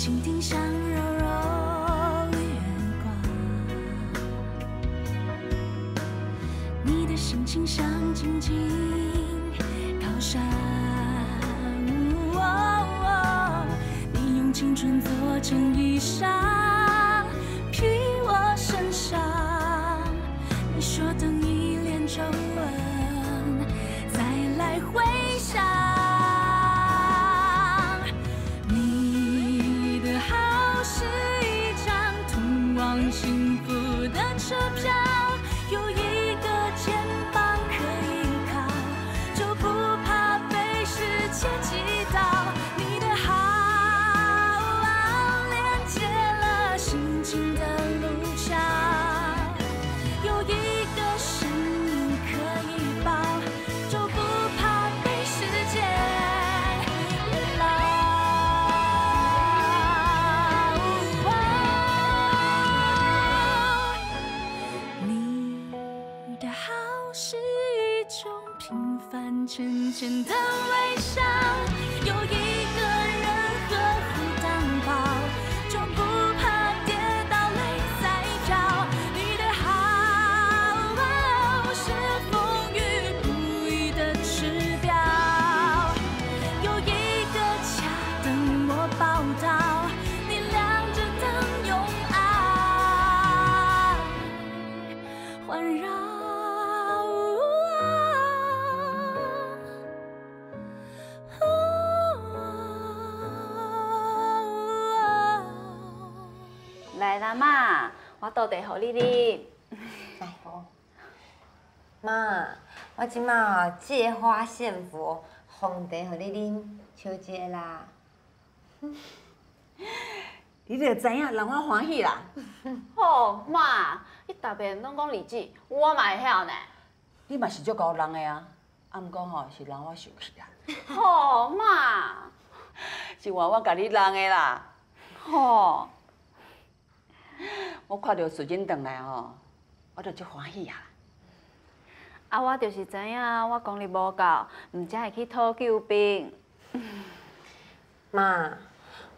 蜻蜓像柔柔的月光，你的深情像静静靠山，你用青春做成衣裳披我身上，你说等一脸皱纹再来回想。 幸福的车票，有一个肩膀可以靠，就不怕被时间击倒。你的好啊，连接了心情的路桥，有一个声音可以抱，就不怕被时间遗老。 浅浅的微笑，有一个人呵护担保，就不怕跌倒泪在飘。你的好是风雨不已的指标，有一个家等我报道，你亮着灯用爱环绕。 来啦，妈，我倒地互你入。来，妈，我即摆哦，借花献佛，奉茶互你啉，小姐啦。你著知影，让我欢喜啦。好，妈，你逐遍拢讲日子，我嘛会晓呢。你嘛是足高人诶啊，啊毋过吼是让我生气啦。好，妈，是我甲你人诶啦。好。 我看到水晶回来吼，我就足欢喜啊！啊，我就是知影，我功力无够，毋才会去讨救兵。妈，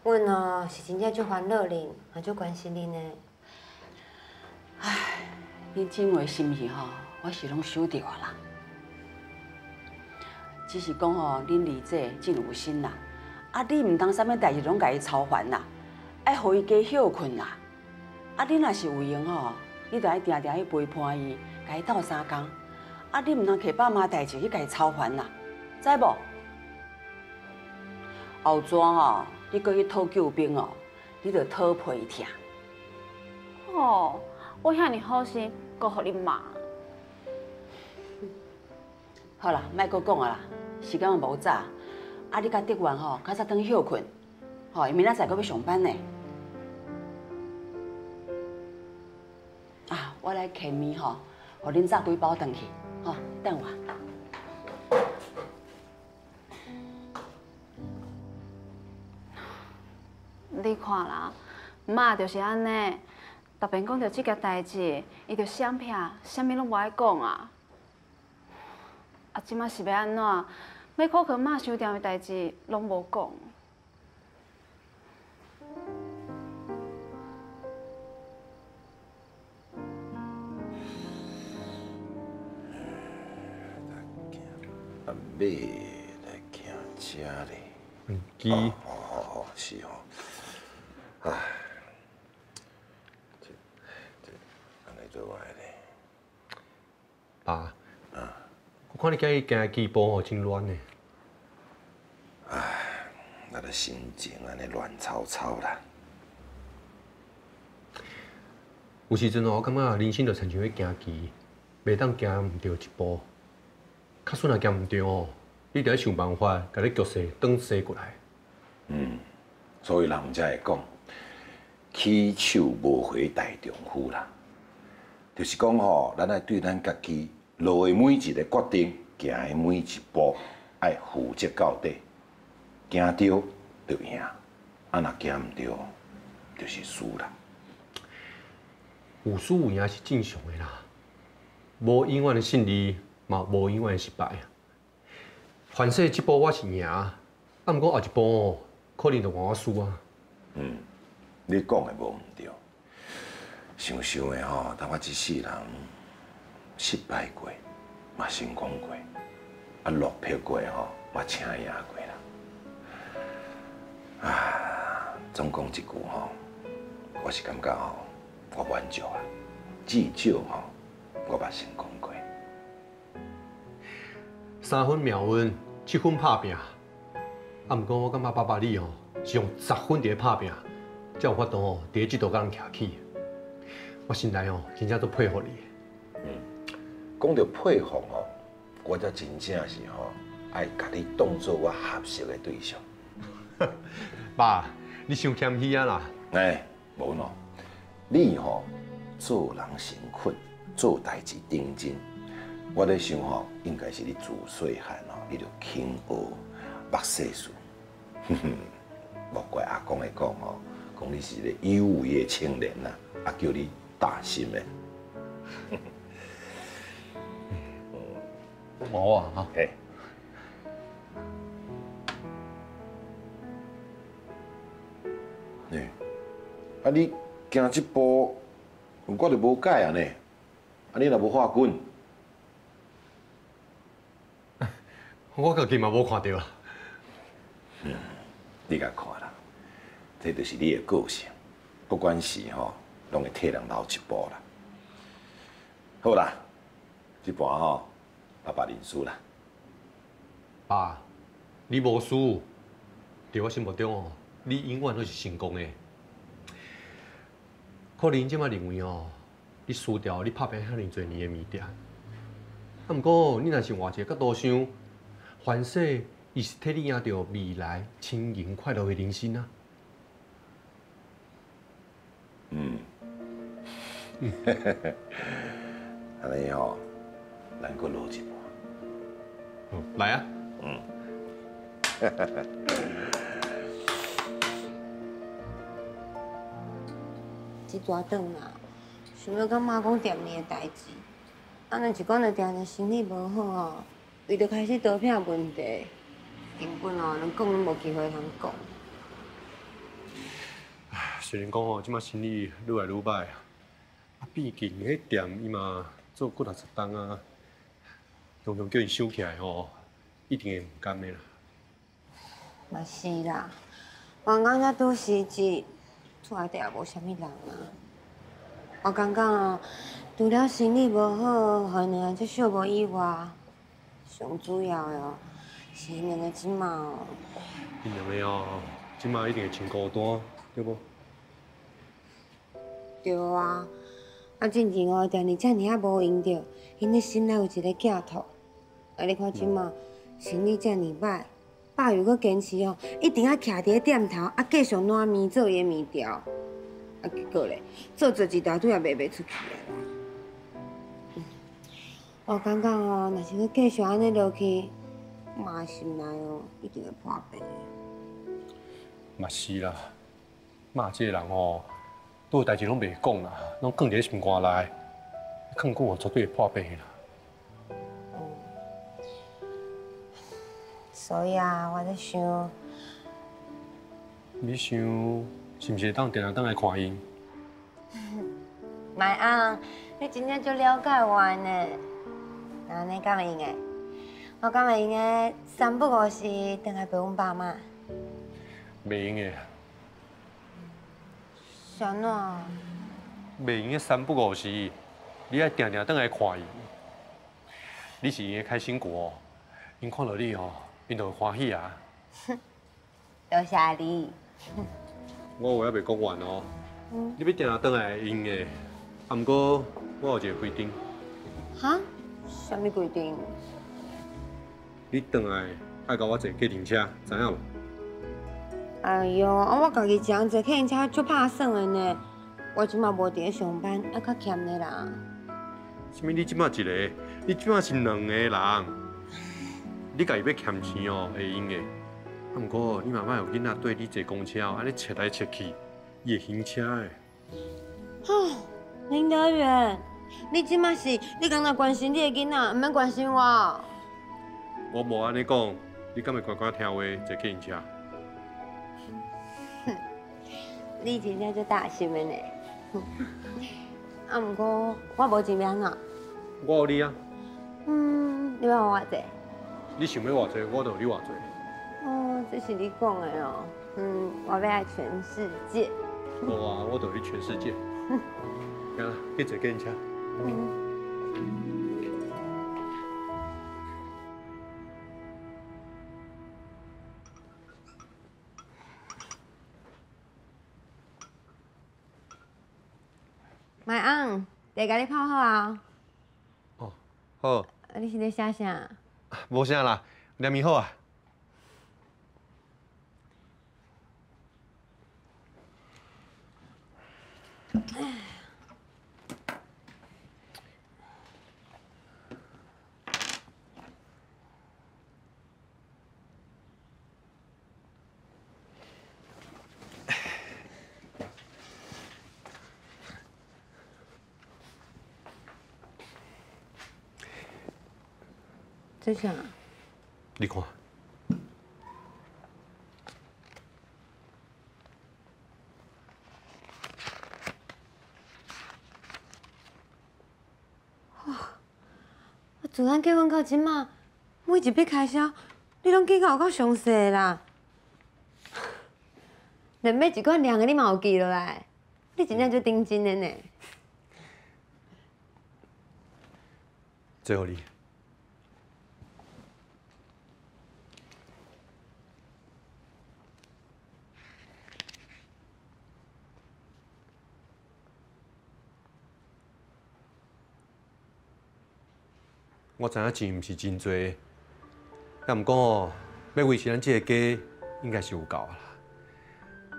阮哦是真正足烦恼恁，也足关心恁的。唉，恁姊妹心事吼，我是拢收到啊啦。只是讲吼，恁二姐真有心啦，啊，你毋通啥物代志拢甲伊操烦啦，爱互伊加休困啦。 啊，你若是有闲吼，你著爱定定去陪伴伊，甲伊斗相共。啊，你毋通摕爸妈代志去甲伊操烦啦，知无？后逝吼，你搁去讨救兵哦，你著讨批疼。哦，我遐尼好心，搁互你骂。好啦，莫搁讲啊啦，时间无早。啊，你甲德源吼，较早当休困，吼，伊明仔载搁要上班呢。 啊，我来摕面吼，互恁炸几包回去，吼，等我。你看啦，妈就是安尼，逐遍讲到这件代志，伊就闪避，啥物拢无爱讲啊。啊，即摆是要安怎？要考去妈收掉的代志，拢无讲。 买来行车嘞，嗯，机，哦，是哦，唉，安尼做歪嘞，爸，啊，我看你今日行机步吼真乱嘞，唉，我的心情安尼乱糟糟啦。有时阵哦，我感觉人生就亲像咧行机，袂当行唔到一步。 卡算也行唔对哦，你得想办法，甲你角色转西过来。嗯，所以人才会讲，起手无回大丈夫啦。就是讲吼，咱要对咱家己落的每一个决定，行的每一步，爱负责到底。行对就赢，啊若行唔对，就是输啦。有输有赢是正常的啦，无永远的胜利。 嘛，无永远失败啊！凡说这步我是赢，啊，毋过后一步可能就换我输啊。嗯，你讲的无毋对。想想的吼，当我一世人失败过，嘛成功过，啊落魄过吼，嘛请赢过啦。啊，总讲一句吼，我是感觉吼，我满足啊，至少吼，我嘛成功过。三分命运，七分打拼。啊，毋过我感觉爸爸你哦。 是用10分在拍拼，才有法度哦，第一季度甲人徛起。我心内哦，真正都佩服你。嗯，讲到佩服哦，我才真正是吼爱甲你当做我合适的对象。爸，你伤谦虚啊啦。哎，无喏，你吼做人诚恳，做代志认真。我咧想吼，应该是你自细汉哦，你就肯学目世事。莫怪阿公会讲哦，讲你是一个有为的青年呐，啊叫你大心的。冇啊哈。嘿。呢，啊你行这步，我就无改啊呢，啊你若无画滚，我家己嘛无看到啊。嗯。 你甲看啦，这就是你的个性，不管是吼，拢会替人留一步啦。好啦，这盘吼，爸爸认输啦。爸，你无输，在我心目中哦，你永远都是成功的。可能即卖认为哦，你输掉，你拍拼遐尼侪年的物件。啊，不过你若是换一个角度想，凡事。 伊是替你赢到未来轻盈快乐的人生啊！嗯，嘿嘿嘿，安尼哦，咱搁落一盘。嗯，来啊！嗯，哈哈哈。一大顿啊，想要跟妈讲店里的代志，安尼一讲就定定生理无好哦，伊就开始逃避问题。 根本哦，能讲拢无机会通讲。唉，虽然讲哦，即摆生意愈来愈歹，啊，毕竟迄店伊嘛做几啊十档啊，常常叫伊收起来吼，一定会唔甘的啦。嘛是啦，员工才拄辞职，厝内底也无啥物人啊。我感觉哦，除了生意无好，还有两个小无以外，上主要的哦。 是因两个即马哦，因两个哦，即马一定会穿孤单，对无？对啊，啊，进前哦，定定遮尔啊无闲着，因咧心内有一个寄托。啊，你看即马生意遮尔歹，爸又搁坚持哦，一定要徛伫咧店头，啊，继续烂面做伊个面条。啊，结果咧，做做一大堆也卖袂出去啦。嗯，我感觉哦，若是搁继续安尼落去。 妈心内哦，一定会破病。嘛是啦，妈这个人哦，对代志拢袂讲啦，拢藏伫心肝内，藏久哦绝对会破病啦。嗯，所以啊，我在想，你想是毋是当定定当来看因？麦昂，你真正足了解我呢，那你敢会用诶？ 我敢袂用个三不五时回来陪阮爸妈。袂用个。啥喏？袂用个三不五时，你爱定定回来看伊。你是伊个开心果，因看到你哦，因就欢喜啊。多谢你。我话还袂讲完哦。嗯。你要定定回来用个，啊，不过我有一个规定。哈？什么规定？ 你回来爱甲我坐计程车，知影无？哎呦，啊，我家己一人坐计程车足拍算的呢。我即马无伫咧上班，啊，较欠的啦。什么？你即马一个，你即马是两个人。你家己要欠钱哦，会用的。啊，不过你嘛莫有囡仔对你坐公车哦，安尼切来切去，伊会晕车的。哦，林德远，你即马是你敢若关心你的囡仔，唔免关心我。 我无安尼讲，你敢会乖乖听话坐计程车？你真正足大心的呢。啊，不过我无钱要哪？我有你啊。嗯，你要我偌济？你想要偌济，我就有你偌济。哦，这是你讲的哦。嗯，我要爱全世界。无啊，我就去全世界。行啦，去坐计程车。嗯。 My aunt， 茶甲你泡好啊。哦，好。你是咧写啥？无啥啦，念咪好啊。在啥？你看，哇！我自咱结婚到即马，每一笔开销，你拢记到有够详细啦。连买一罐凉的你嘛有记落来，你真正足认真的呢。最后你。 我知影钱毋是真多，但毋过哦，要维持咱这个家，应该是有够啊啦。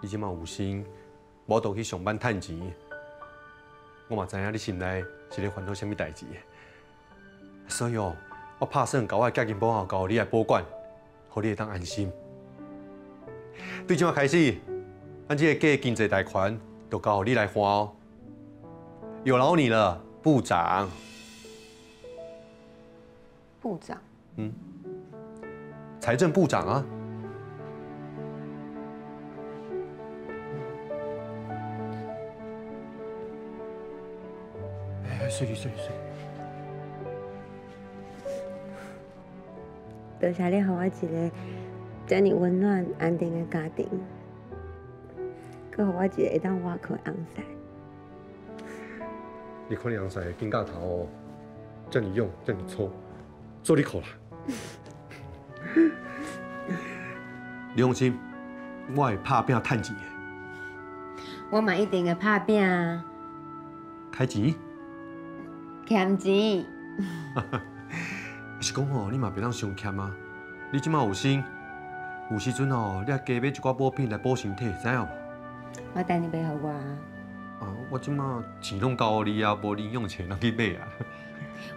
你即马有心，无倒去上班趁钱，我嘛知影你心内是咧烦恼啥物代志。所以哦，我拍算把我的家境保好，交你来保管，互你会当安心。对即马开始，咱这个家的经济贷款就交你来花哦，有劳你了。 部长，部长，嗯，财政部长啊。哎，睡。多谢你，给我一个这么温暖、安定的家庭，佮给我一个会当活开昂婿。 你看你昂婿金甲头哦，遮尼勇，遮尼粗，做你苦啦！你放心，我会拍拼趁钱的。我嘛一定会拍拼啊！开钱？欠钱？是讲哦，你嘛别当伤欠啊！你即马有心，有时阵哦，你啊加买一寡补品来补身体，知影无？我等你买给我啊！ 啊！我即马钱拢交你啊，无零用钱通去买啊。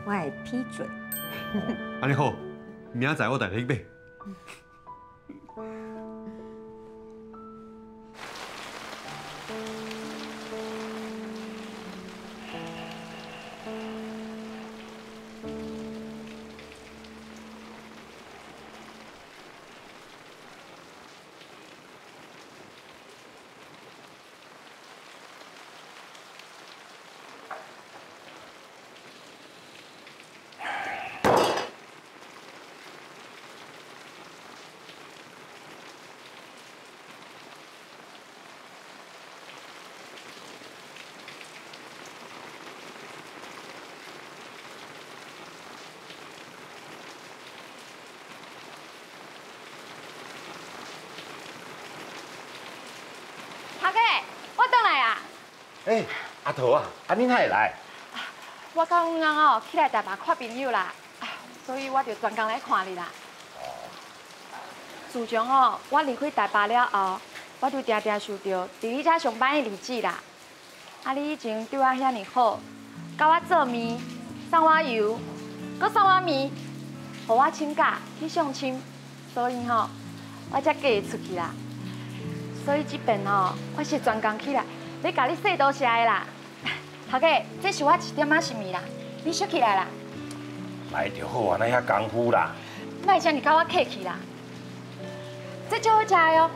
我会批准。安尼好，明仔载我带你去买。哎、欸，阿桃啊，安尼哪会来？我讲阮翁哦，起来台北看朋友啦，所以我就专工来看你啦。哦。自从哦，我离开台北了后，我就常常收到伫你遮上班的日子啦。啊，你以前对我遐尼好，教我做面、送我油，搁送我面，互我请假去相亲，所以吼、哦，我才嫁出去啦。所以这边哦，我是专工起来。 你甲你洗多些啦，头家，这是我一点仔心意啦，你收起来啦。来就好啊，那遐功夫啦。莫像你甲我客气啦，这就好食哦。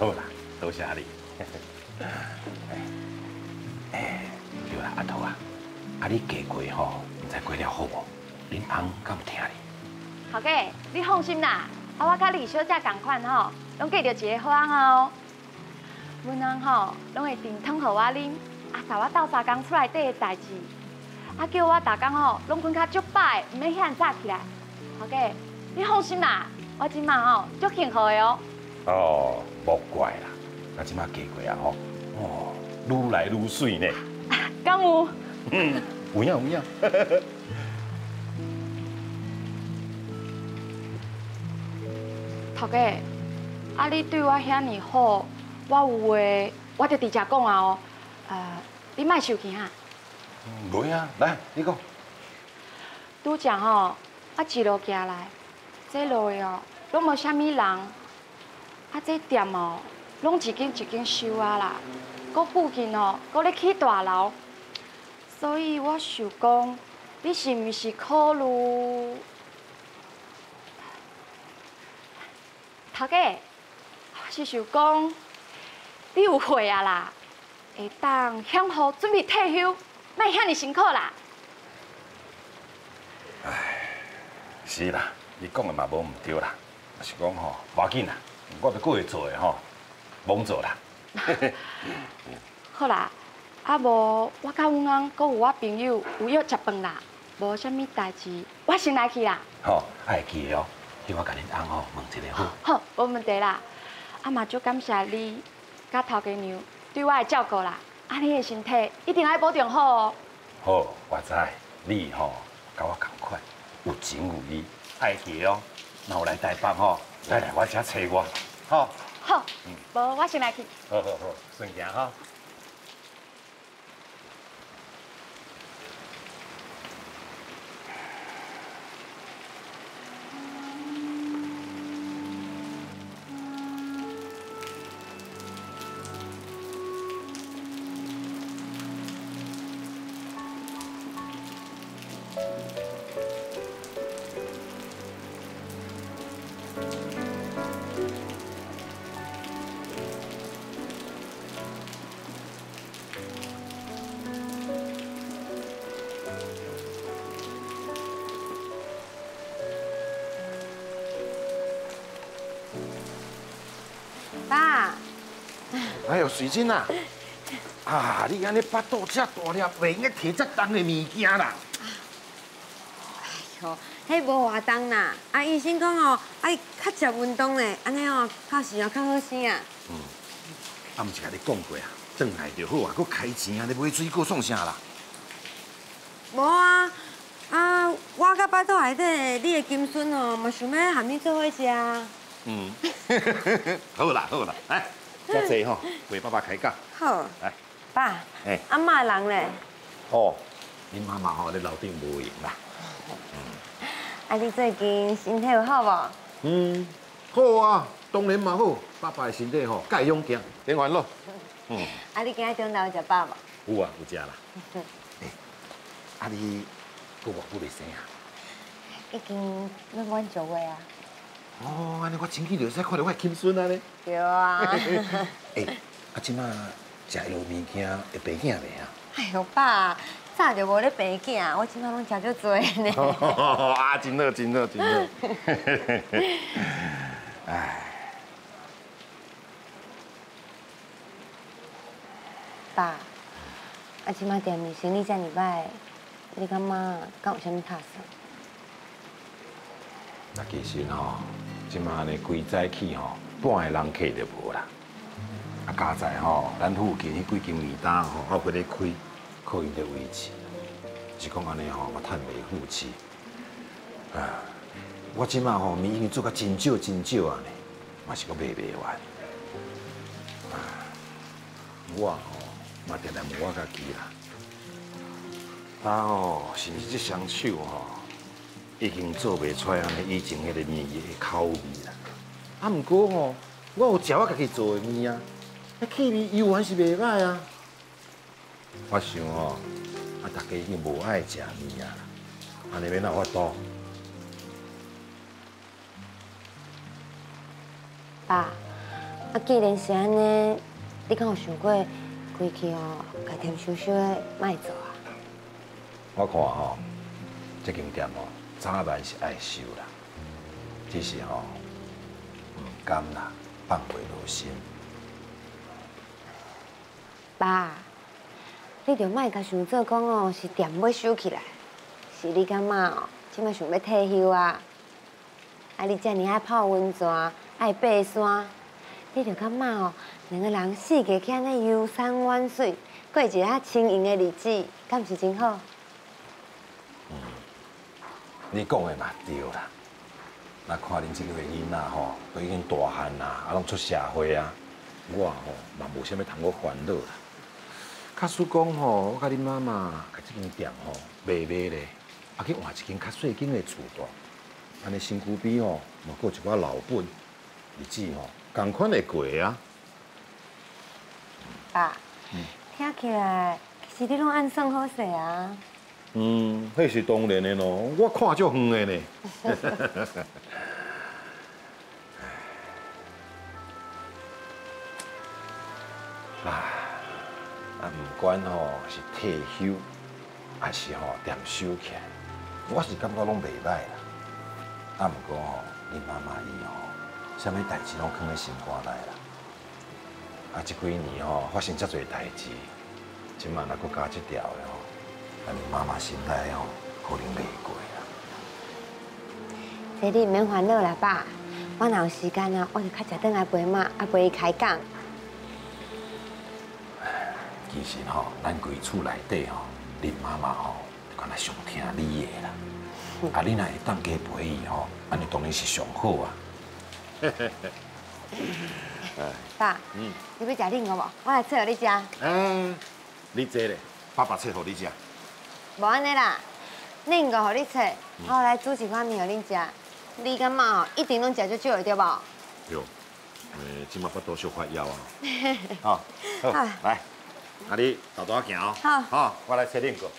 好啦，多谢你。哎，对啦，阿头啊，啊你嫁过吼，毋知过了好无？恁翁敢有听你？好嘅，你放心啦，啊我甲李小姐同款吼，拢嫁到一个好翁哦。阮翁吼，拢会炖汤互我啉，啊甲我斗相共厝内底的代志，啊叫我逐工吼，拢困较足饱，毋免遐早起来。好嘅，你放心啦，我即满吼足幸福的哦。 哦，莫怪啦，啊，即马嫁过啊吼，哦，愈来愈水呢。敢有？嗯，有影有影。头家，啊，你对我遐尼好，我有话我就直接讲啊哦。你莫生气哈。无影，来，你讲。拄则吼，我一路行来，这路的哦，拢无啥物人。 啊，这店哦，拢一间一间收啊啦，搁附近哦，搁咧起大楼，所以我想讲，你是毋是考虑？头家，我是想讲，你有货啊啦，会当享福准备退休，莫遐尼辛苦啦。唉，是啦，你讲的嘛无毋对啦，就是讲吼，无要紧啦。 我要过会做诶吼，罔做啦。好啦，啊无我甲阮翁，佮有我朋友有约食饭啦，无啥物代志，我先来去啦。吼，爱记诶哦，迄我甲恁翁吼问一下好。好，无问题啦。啊嘛，就感谢你甲头家娘对我诶照顾啦。啊，你诶身体一定爱保重好哦。好，我知，你吼甲我同款，有情有义，爱记哦。那我来台北吼。 来来，我家找我，好。好，无我先来去。好好好，顺行哈。哎呦，水晶啊！啊，你安尼巴肚遮大粒，袂用摕遮重的物件啦。哎呦，迄无活动啦。啊，医生讲哦，爱较食运动嘞，安尼哦，较是哦，较好生啊。嗯，啊，毋是甲你讲过啊，转来就好啊，搁开钱啊，你买水果创啥啦？无啊，啊，我甲巴肚内底你的金孙哦，嘛想要含你做伙食啊。嗯，好啦好啦，哎。 遮济吼，陪爸爸开讲。好，来，爸，哎，阿妈人咧？哦，恁妈妈吼，咧楼顶无闲啦。啊，你最近身体有好无？嗯，好啊，当然嘛好。爸爸的身体吼，介勇健，顶完咯。嗯。啊，你今仔中昼食饱无？有啊，有食啦。啊，你过偌久未生啊？已经要满1个月啊。 哦，安尼我前几日就使看到我金孙啊咧。对啊。哎，啊，即马食药物件会病囝未啊？哎呦，爸，早就无咧病囝，我即马拢食足多呢。哦，啊，真好，真好，真好。哎。爸，啊，即马店面生意遮尔歹，你感觉敢有啥物特色？那其实吼。 即马呢，规早起吼，半个人客就无啦。啊，加在吼，咱附近迄几间面摊吼，还搁咧开，靠因咧维持。是讲安尼吼，我趁袂付起。啊，我即马吼，面已经做甲真少真少啊呢，嘛是搁卖袂完。啊，我吼，嘛定定无我家己啦。啊吼，甚至即双手吼。 已经做袂出安尼以前迄个面嘅口味啦。啊，毋过吼，我有食我家己做嘅面啊，啊气味依然是袂歹啊。我想吼，啊大家已经无爱食面啊，安尼要哪有法度？爸，啊，既然是安尼，你敢有想过归去哦，家店小小的卖做啊？我看吼，这间店哦，早晚是爱收啦，只是吼，唔甘啦，放袂落心。爸，你着卖甲想做讲哦，是店要收起来，是你感觉哦，即摆想要退休啊？ 啊！你遮尔爱泡温泉，爱爬山，你着感觉哦，两个人四界去安尼游山玩水，过一个较轻盈的日子，敢毋是真好？嗯，你讲的嘛对啦。那看恁这类囡仔吼，都已经大汉啦，啊拢出社会啊，我吼嘛无啥物通我烦恼啦。假使讲吼，我甲恁妈妈甲这间店吼卖咧，啊去换一间较细间的厝住。 安尼身躯边吼，嘛过一寡老本，日子吼同款会过啊。爸，听起来其实你拢暗算好势啊。嗯，迄是当然的咯，我看足远的呢。啊，不管吼是退休，还是吼店收起来，我是感觉拢袂歹啦。 啊，不过吼，恁妈妈伊吼，啥物代志拢放咧心肝内啦。啊，这几年吼发生遮侪代志，即满若佫加这条的吼，啊，恁妈妈心内吼可能袂过啦。这你免烦恼啦，爸。我若有时间啊，我就较食顿来陪妈，啊陪伊开讲。其实吼，咱规厝内底吼，恁妈妈吼，敢若上听你的啦。 啊，你若会当加陪伊吼，安尼当然是上好啊。爸，你要食冷个无？我来切互你食。嗯，你坐咧，爸爸切互你食。无安尼啦，冷个互你切，我来煮一碗面互恁食。你感觉哦，一定拢食足少个对无？对，即马腹肚小发枵啊。好，好，来，啊你大大行哦。好，好，我来切冷个。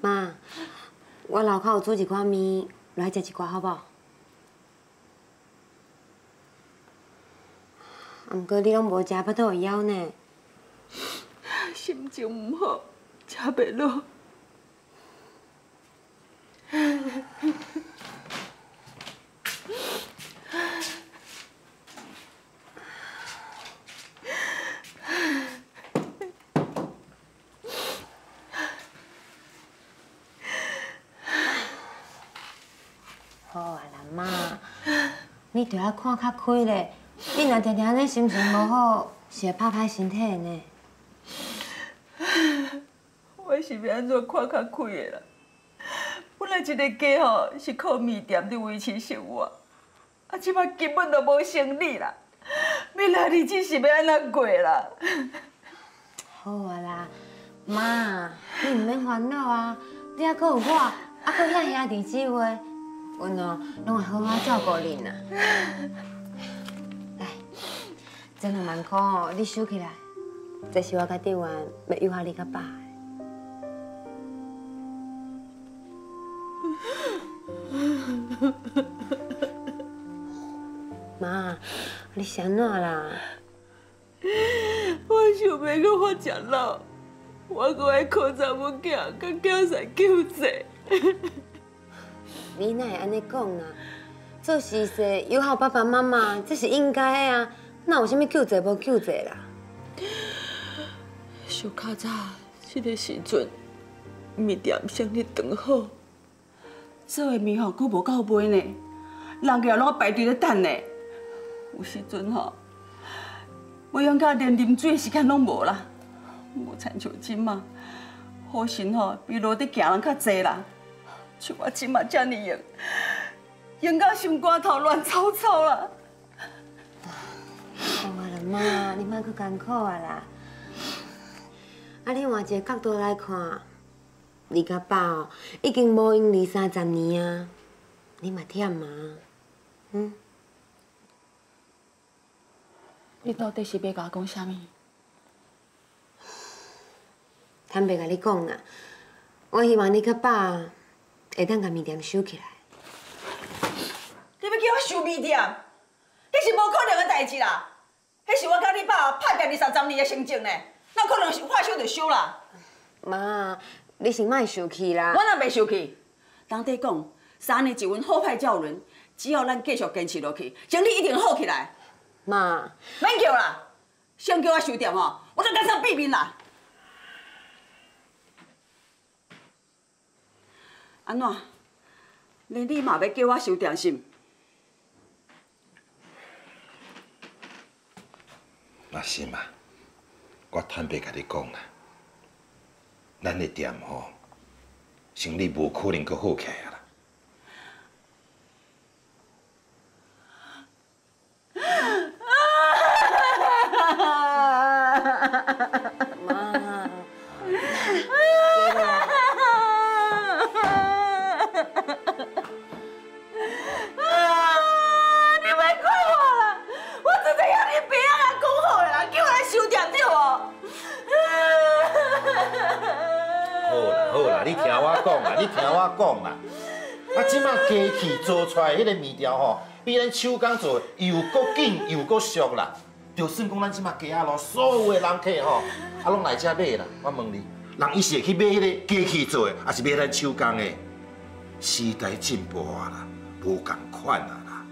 妈，我楼下有煮一寡面，来食一寡好不好？不过你拢无食，巴肚会枵呢。心情唔好，食袂落。 你着爱看较开咧，你若常常安尼心情无好，是会拍歹身体的呢。我是要安怎看较开的啦？本来一个家吼是靠面店伫维持生活，啊，即摆根本就无生理啦，未来日子是要安怎过啦？好啊啦，妈，你毋免烦恼啊，你还佫有我，啊，佫遐兄弟姊妹。 阮哦，拢会好好照顾恁呐。来，这2万块哦，你收起来，这是我甲店员要诱惑你甲爸的。妈，你想怎啦？我想要去发食老，我阁爱靠查某囝，甲囝婿救济。你哪会安尼讲啦？做事实友好爸爸妈妈，这是应该的啊。哪有啥物救济无救济啦？想较早，这个时阵，面店生意长好，做的面吼，佫无够卖呢。人家拢排队咧等嘞。有时阵吼，我用到连啉水的时间拢无啦，无亲像即嘛，好心吼比落地行人较济啦。像我即嘛遮尔用，用到心肝头乱糟糟啦。好啊，老妈，你莫去艰苦啊啦。啊，你换一个角度来看。 你甲爸哦，已经无用20-30年啊，你嘛忝啊，嗯？你到底是要甲我讲啥物？坦白甲你讲啦，我希望你甲爸会当甲面店收起来。你要叫我收面店？这是无可能的代志啦！迄是我甲你爸拍拼20-30年的成绩呢，哪可能是话收就收啦？妈。 你是莫生气啦！我若袂生气，人底讲3年一运，好歹照轮。只要咱继续坚持落去，生理一定好起来。妈，免叫啦，先叫我收店吼，我再跟上毙命啦。安怎？连你嘛要叫我收店是毋？嘛是嘛，我坦白甲你讲啦。 咱的店吼，生理无可能阁好起来啦。妈，你别怪我啦，我真正要你别啊来讲好啦，叫我来收店对无？ 好啦，你听我讲啦，啊，即摆机器做出来迄个面条吼，比咱手工做又搁紧又搁俗啦。就算讲咱即摆街仔路所有的人客吼，啊拢来遮买啦。我问你，人伊是会去买迄个机器做的，还是买咱手工的？时代进步啊啦，无共款啊啦。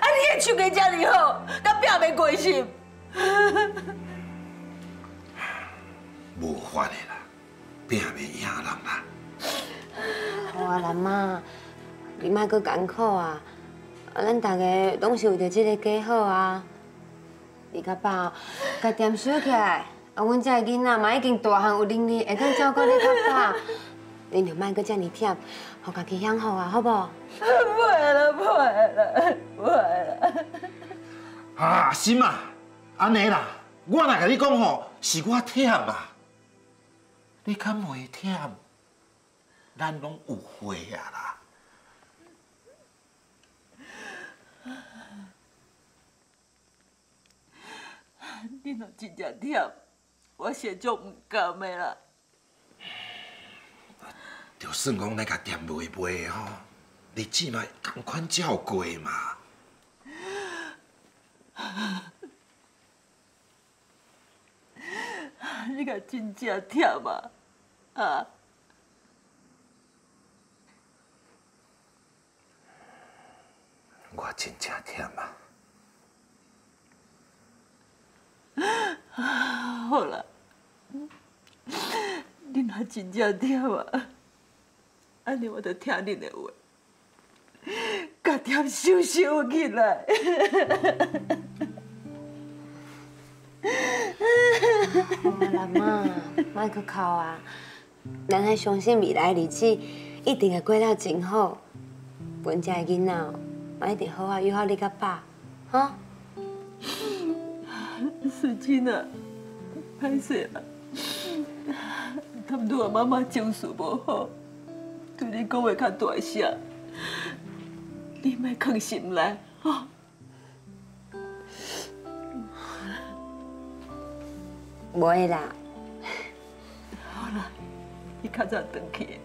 啊，你的手艺遮尔好，甲拼袂过是？无法的啦。 拼袂赢人啦！好啊，兰妈，你莫阁艰苦啊！咱大家拢是为着这个家好啊！你甲爸，甲店收起来，啊，阮遮个囡仔嘛已经大汉有能力，会当照顾你甲爸，恁就莫阁遮尼忝，互家己享福啊，好不？不会啦！啊，心啊，安尼啦，我来甲你讲吼，是我忝啊。 你较袂忝，咱拢有会啊啦。你若真正忝，我实在唔甘的啦。就算讲咱甲店袂卖吼，日子嘛同款照过嘛。你个真正忝啊！啊！我真正忝啊！好啦，你若真正忝啊，安尼我就听你的话，甲店收收起来。好啊，阿妈，莫去哭啊！咱还相信未来日子一定会过了真好。阮遮个囡仔，嘛一定好啊，有好你甲爸，哈。水晶啊，歹势啦，他们对我妈妈情绪无好，对你讲话较大声，你莫放心内，哈。 不会啦，好啦，你较早回去，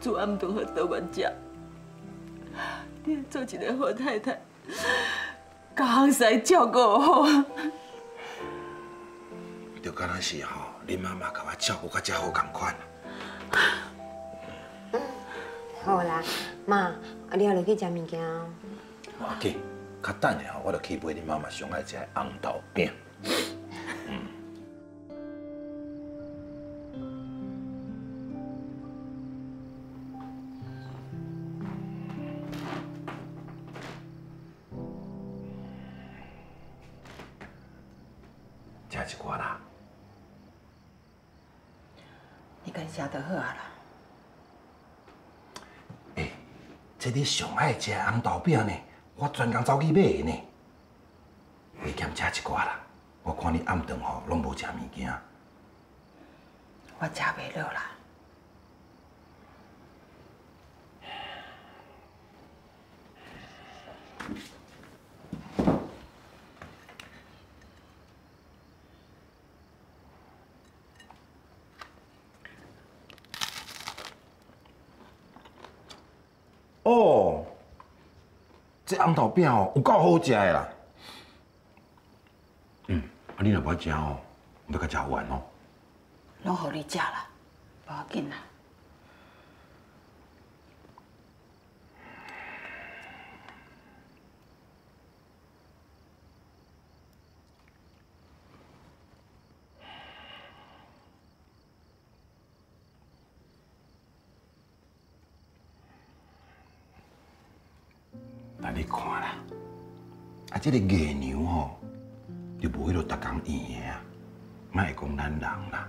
煮暗顿给台湾食。你做一个好太太，甲行师照顾好。就敢若是吼，恁妈妈甲我照顾甲真好同款。好啦，妈，你也落去食物件哦。我去，较等下吼，我著去买恁妈妈上爱食的红豆饼。吃一寡啦。你该食就好啊啦。哎、欸，这你上爱食红豆饼呢，我专工走去买的呢。袂嫌吃一寡啦，我看你暗顿吼拢无食物件。我食袂落啦。 哦，这红豆饼哦，有够好食的啦。嗯，啊你若无食哦，你得去食完哦。拢互你食啦，无要紧啦。 你看啦，啊，这个月娘吼，就无迄落逐工圆的啊，莫讲咱人啦，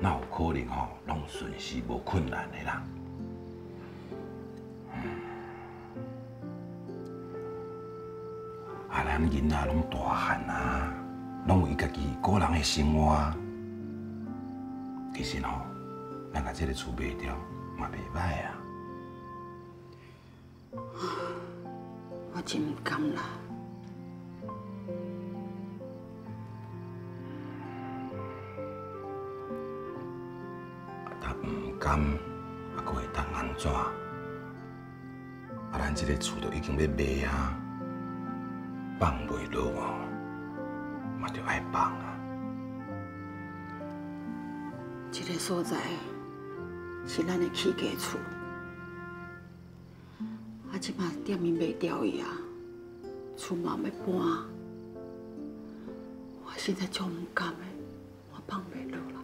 哪有可能吼，拢顺时无困难的啦。啊，咱囡仔拢大汉啊，拢有伊家己个人的生活啊。其实吼，咱甲这个厝卖掉嘛袂歹啊。 我真唔甘啦！他唔甘，啊，佫会当安怎？啊，咱这个厝都已经要卖啊，放袂落哦，嘛着爱放啊。这个所在是咱的起家厝。 啊，即摆店面卖掉去啊，厝嘛要搬，我现在就唔甘的，我放袂落啦。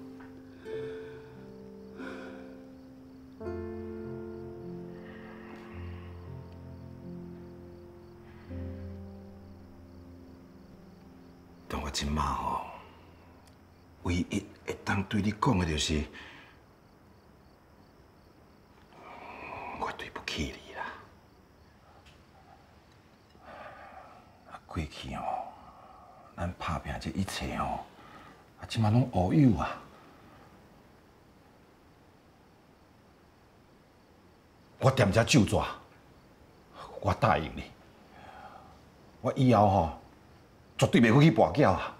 但我即摆吼，唯一会当对你讲的就是，我对不起你。 过去哦，咱打拼这一切哦，啊，即马拢乌有啊。我点只酒桌，我答应你，我以后吼绝对袂去跋筊啊。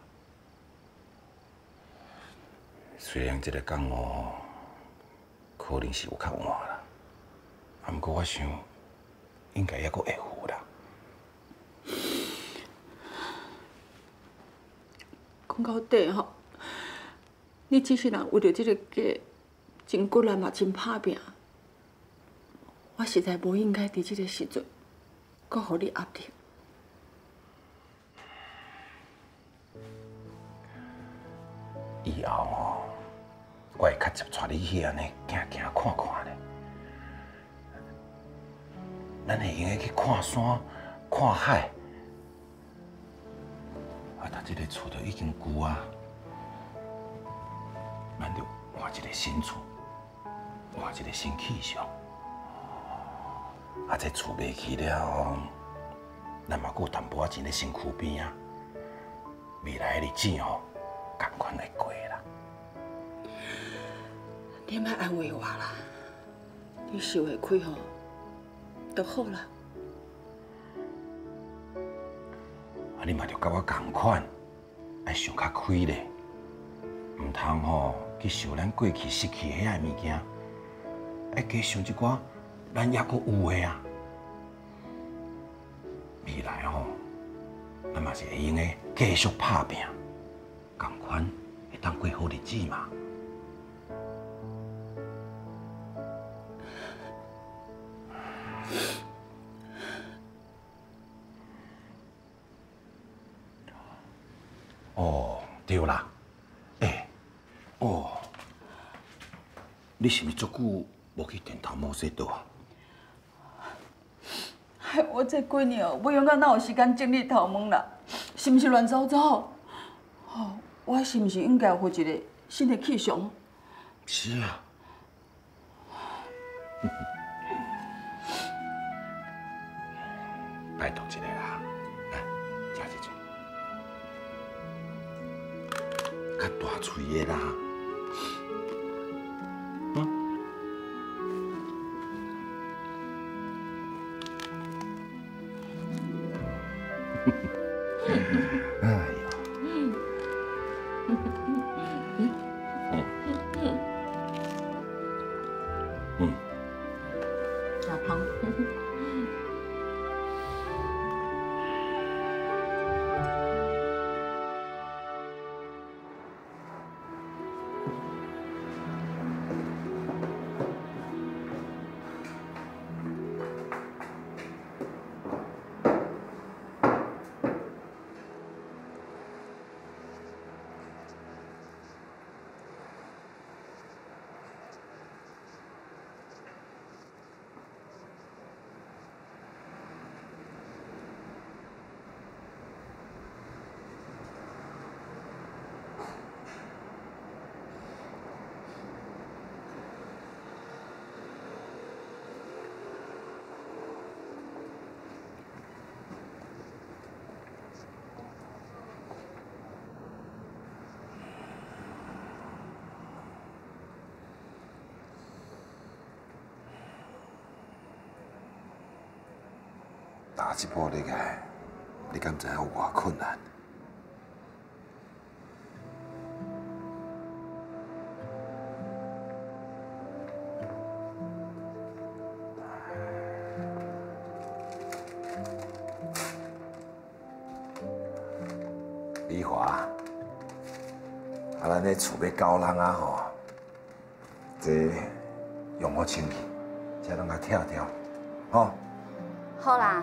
虽然这个讲哦，可能是有较晚啦，啊，不过我想应该还阁会有啦。 讲到底吼，你只是人为着这个家，真骨力嘛，真打拼。我实在无应该伫这个时阵，阁互你压力。以后哦，我会较常带你去安尼行行看看咧。咱会用去看山、看海。 啊！但这个厝都已经旧啊，咱就换一个新厝，换一个新气象。啊，这厝卖去了后，咱嘛有淡薄仔钱咧身躯边啊，未来的日子吼，同款会过啦。你莫安慰我啦，你想会开吼，就好啦。 你嘛着甲我同款，爱想较开咧，唔通吼去想咱过去失去遐个物件，爱加想一寡咱还阁有诶啊。未来吼，咱嘛是会用诶继续打拼，同款会当过好日子嘛。对啦，哎，哦，你是毋是足久无去电头毛洗澡啊？哎，我这几年哦，我用到哪有时间整理头毛啦？是毋是乱糟糟？哦，我是毋是应该有一个新的气象？是啊。拜托一下啦，来，吃一下。较大嘴的啦。嗯。哎呀。小胖。打一步入来，你敢知影有偌困难？李华，啊，咱这厝要交人啊吼，这用好清气，这拢甲拆掉，吼。好啦。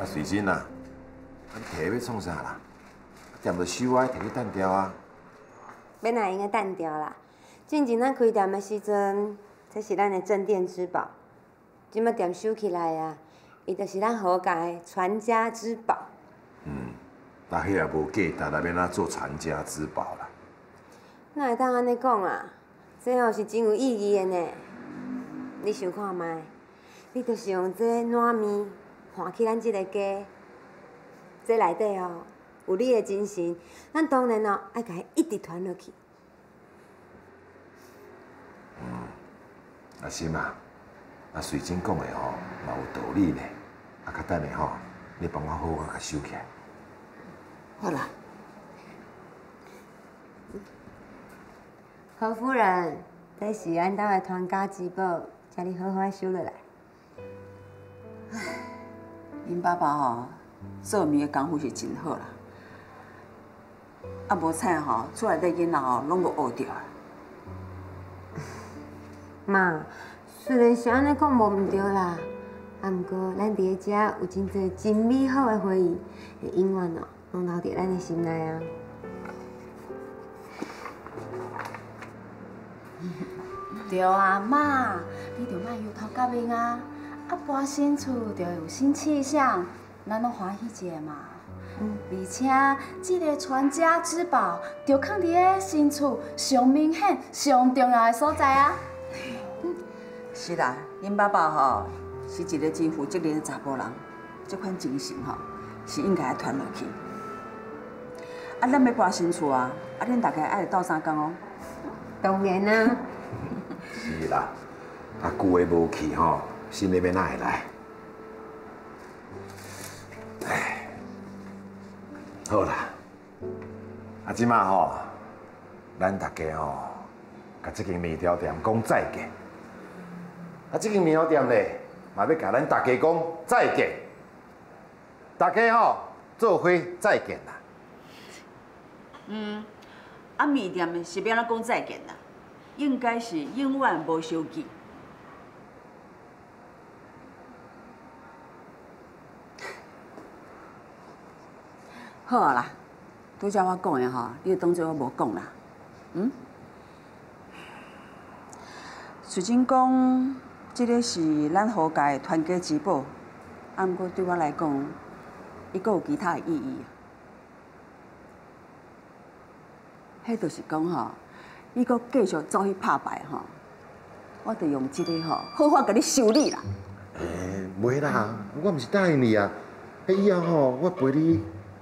啊，水晶啊，你提要创啥啦？店着收啊，摕去单调啊。要哪应该单调啦？进前咱开店的时阵，这是咱的镇店之宝。即摆店收起来啊，伊就是咱何家的传家之宝。嗯，但迄也无价值，要哪做传家之宝啦？哪会当安尼讲啊？这吼是真有意义的呢。你想看卖？你就是用这软面。 看起咱这个家，这内底哦有你的精神，咱当然哦爱甲伊一直传落去。嗯，阿心啊，阿水晶讲的吼嘛有道理呢。啊，较等下吼，你帮我好好甲收起来。好啦。何夫人，这是咱家的传家之宝，请你好好收落来。 因爸爸吼做面的功夫是真好啦，啊无彩吼厝内底囡仔吼拢无学着。妈，虽然是安尼讲无毋对啦，啊毋过咱伫个遮有真侪真美好的回忆，会永远哦拢留伫咱的心内啊。对啊，妈，你着莫油头革命啊！ 啊，搬新厝就有新气象，咱拢欢喜一下嘛。嗯、而且，这个传家之宝就放伫个新厝上明显、上重要的所在啊。嗯、是啦，恁爸爸吼是一个真负责任的查甫人，这款精神吼是应该传落去。啊，咱要搬新厝啊，啊，恁大家爱斗相共哦。当然啦。是啦，啊，旧的无去吼。 心里面哪会来？哎，好啦，啊，即马吼，咱大家吼甲即间面条店讲再见。啊，即间面条店咧，嘛要甲咱大家讲再见。大家吼，做伙再见啦。嗯，啊面店是要安怎讲再见啦？应该是永远无相见。 好啦，拄则我讲的吼，你就当作我无讲啦。嗯，虽然讲这个是咱何家的团结之宝，啊，不过对我来讲，伊阁有其他的意义。迄就是讲吼，伊阁继续走去拍牌吼，我得用这个吼，好好给你修理啦。诶，袂啦，我毋是答应你啊，迄以后吼，我陪你。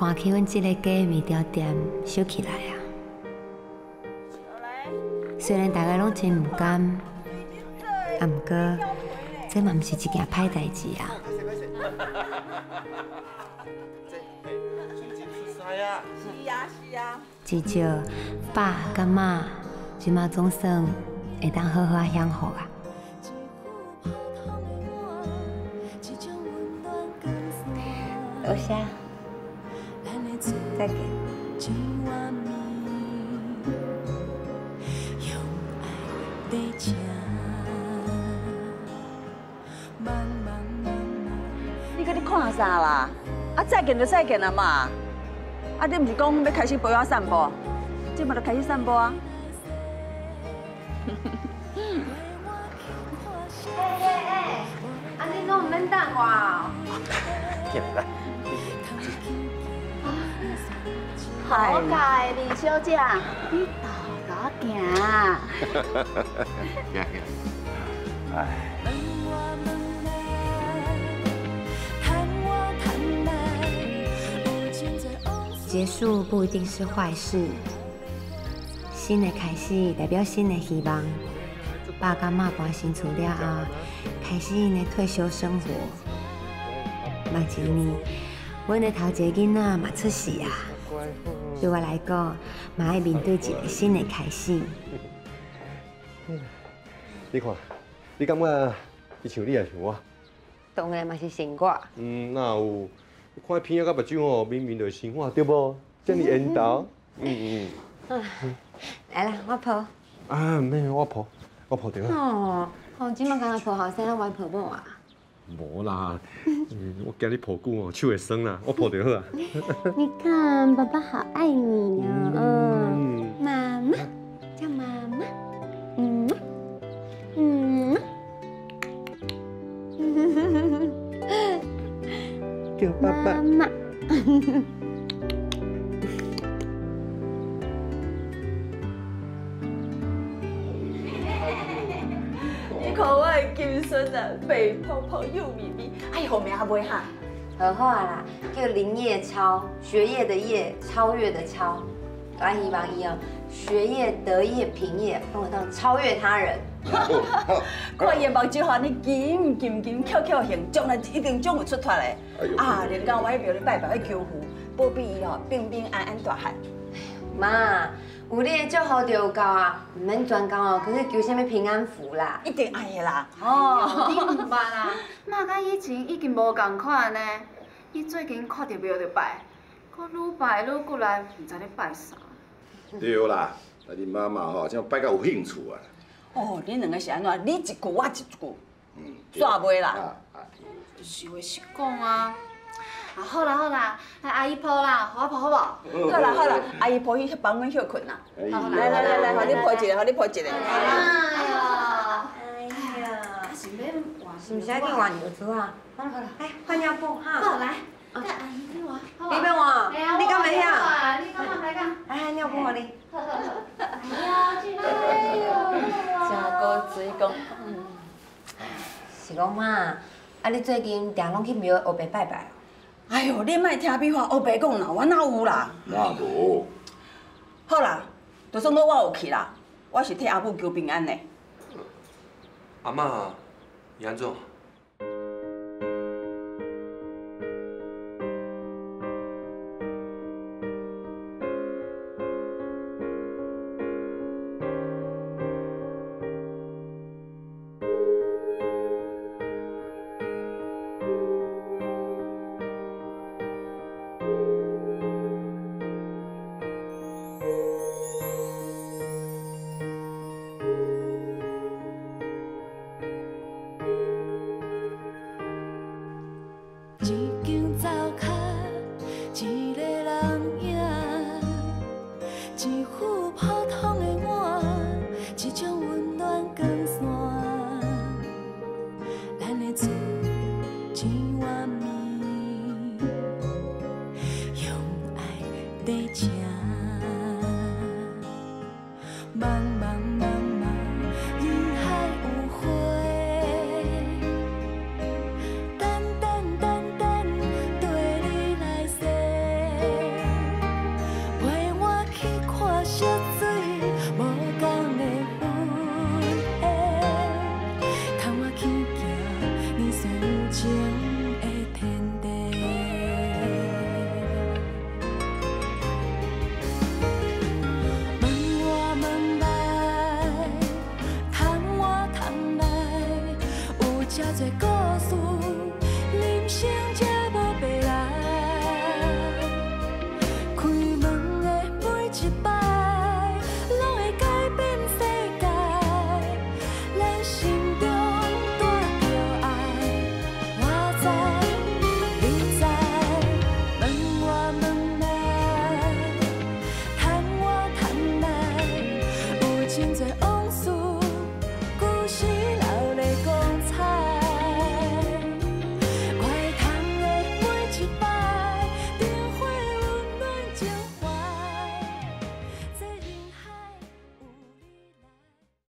看起阮即个假面条店收起来啊！虽然大家拢真毋甘，啊毋过，这嘛毋是一件歹代志啊！是啊是啊，至少爸甲妈即马总算会当好好享福啊！ 多谢。 再见。你搁咧看啥啦？啊，再见就再见了嘛。啊，你毋是讲要开始陪我散步？即马就开始散步啊。哎，啊，你拢唔免等我哦。进来。 好佳的李小姐，你倒倒行。行行。哎。结束不一定是坏事，新的开始代表新的希望。爸甲妈搬新厝了后，开始因的退休生活。目前呢，阮的头一个囡仔嘛出世啊。 对我来讲，嘛要面对一个新的开始。你看，你感觉伊像你也像我？当然嘛是像我。嗯，哪有？看鼻仔甲目睭吼，明明就像我，对不？这么缘投。嗯嗯。来啦，我抱。啊，没有，我抱对啦。哦，哦，今麦刚刚抱后生，我抱某啊。无啦，我今日抱久哦，手会酸啦，我抱就好啊。你看，爸爸好爱你哦，妈妈叫妈妈，嗯嗯，叫爸爸。妈妈。你看我的金孙啊，白泡泡幼咪咪，哎，好名袂哈？ 好好啊啦，叫林叶超，学业的业，超越的超。我希望伊哦，学业得业平业，帮我当超越他人。看伊目睭吼，你金金金翘翘型，将来一定总有出脱的。啊，连到我迄庙咧拜拜，去求福，保庇伊哦，平平安安大汉。妈，有你的祝福就有够啊，唔免专工哦，可是求啥物平安符啦，一定爱的啦。哦，你唔捌啊？妈，甲以前已经无共款呢。 伊最近看到庙就拜，搁愈拜愈过来，唔知咧拜啥。对啦，啊你妈妈吼，怎拜到有兴趣啊？哦，恁两个是安怎？你一句我一句，嗯，煞袂啦。是话实讲啊。啊好啦好啦，来阿姨抱啦，我抱好无？好啦好啦，阿姨抱去房阮休困啦。来来来来，互你抱一个，互你抱一个。哎呀，哎呀，是免换唔使你換尿槽啊！好啦好啦，哎，換尿布哈。好來，給阿姨俾我。你俾我？你敢未曉？你敢唔敢？哎，尿布我哩。哎呀，真係。真高水公。是講嘛？啊，你最近定攏去廟黑白拜拜哦？哎呦，你莫聽比話黑白講啦，我哪有啦？哪無？好啦，就算講我有去啦，我是替阿母求平安嘞。阿嬤。 严总，一副普通的碗，一只。